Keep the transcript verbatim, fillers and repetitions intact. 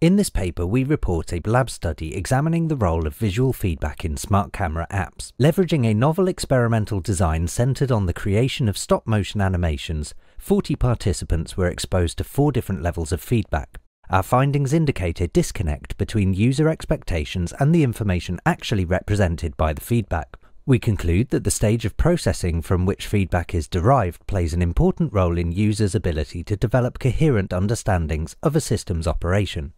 In this paper, we report a lab study examining the role of visual feedback in smart camera apps, leveraging a novel experimental design centered on the creation of stop-motion animations. forty participants were exposed to four different levels of feedback. Our findings indicate a disconnect between user expectations and the information actually represented by the feedback. We conclude that the stage of processing from which feedback is derived plays an important role in users' ability to develop coherent understandings of a system's operation.